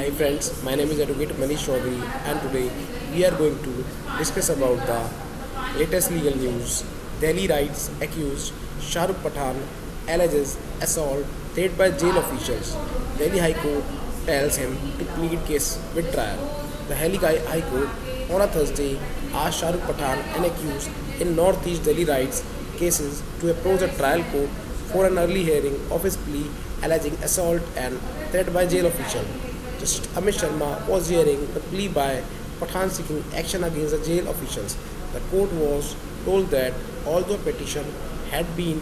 Hi friends, my name is Advocate Manishwadi, and today we are going to discuss about the latest legal news. Delhi Riots accused Shah Rukh Pathan alleges assault threat by jail officials. Delhi High Court tells him to plead case with trial. The Delhi High Court on a Thursday asked Shah Rukh Pathan, an accused in Northeast Delhi Riots cases, to approach a trial court for an early hearing of his plea alleging assault and threat by jail official. Justice Amish Sharma was hearing the plea by Pathan seeking action against the jail officials. The court was told that although a petition had been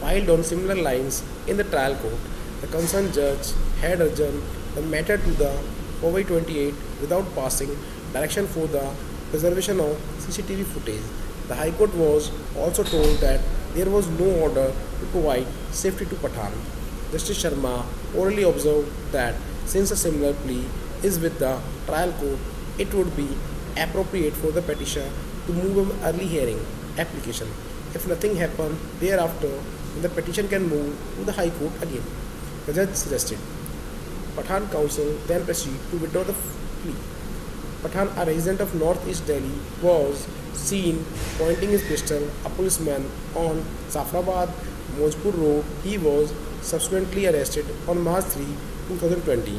filed on similar lines in the trial court, the concerned judge had adjourned the matter to the February 28 without passing direction for the preservation of CCTV footage. The High Court was also told that there was no order to provide safety to Pathan. Justice Sharma orally observed that since a similar plea is with the trial court, it would be appropriate for the petitioner to move an early hearing application. If nothing happened thereafter, then the petition can move to the High Court again, the judge suggested. Pathan counsel then proceeded to withdraw the plea. Pathan, a resident of Northeast Delhi, was seen pointing his pistol at a policeman on Safrabad Mojpur Road. He was subsequently arrested on March 3, 2020.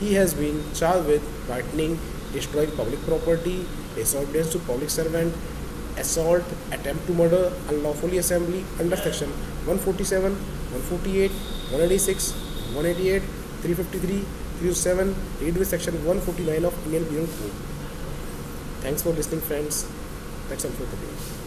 He has been charged with frightening, destroying public property, disobedience to public servant, assault, attempt to murder, unlawfully assembly under section 147, 148, 186, 188, 353, 307, read with section 149 of Indian Penal Code. Thanks for listening, friends. That's all for today.